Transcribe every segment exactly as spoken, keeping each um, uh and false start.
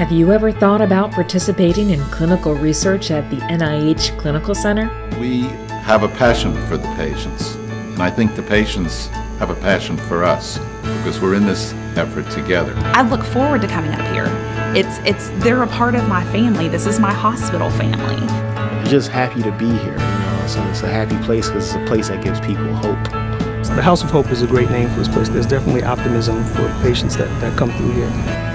Have you ever thought about participating in clinical research at the N I H Clinical Center? We have a passion for the patients, and I think the patients have a passion for us because we're in this effort together. I look forward to coming up here. It's, it's, they're a part of my family. This is my hospital family. I'm just happy to be here. You know? So it's a happy place because it's a place that gives people hope. The House of Hope is a great name for this place. There's definitely optimism for patients that, that come through here.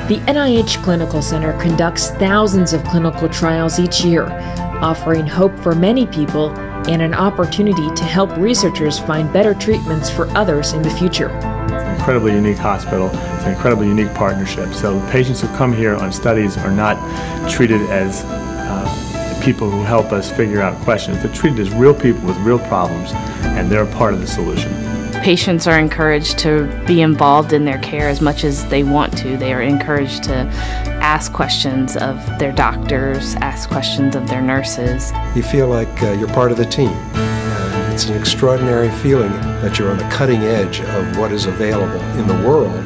The N I H Clinical Center conducts thousands of clinical trials each year, offering hope for many people and an opportunity to help researchers find better treatments for others in the future. It's an incredibly unique hospital. It's an incredibly unique partnership. So the patients who come here on studies are not treated as uh, people who help us figure out questions. They're treated as real people with real problems, and they're a part of the solution. Patients are encouraged to be involved in their care as much as they want to. They are encouraged to ask questions of their doctors, ask questions of their nurses. You feel like uh, you're part of the team. Uh, it's an extraordinary feeling that you're on the cutting edge of what is available in the world.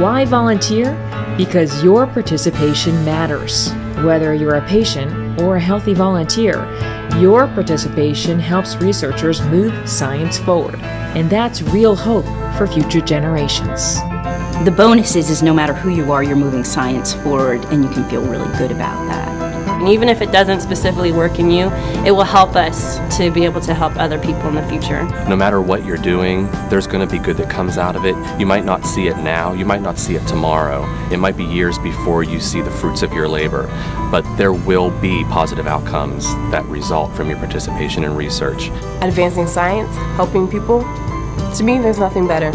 Why volunteer? Because your participation matters. Whether you're a patient or a healthy volunteer, your participation helps researchers move science forward, and that's real hope for future generations. The bonus is, is no matter who you are, you're moving science forward, and you can feel really good about that. And even if it doesn't specifically work in you, it will help us to be able to help other people in the future. No matter what you're doing, there's going to be good that comes out of it. You might not see it now, you might not see it tomorrow. It might be years before you see the fruits of your labor, but there will be positive outcomes that result from your participation in research. Advancing science, helping people, to me there's nothing better.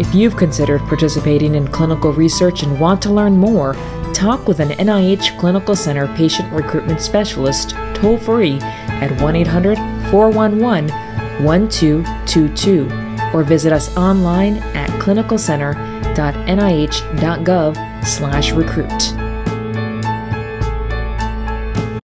If you've considered participating in clinical research and want to learn more, talk with an N I H Clinical Center patient recruitment specialist toll-free at one eight hundred, four one one, one two two two or visit us online at clinical center dot N I H dot gov slash recruit.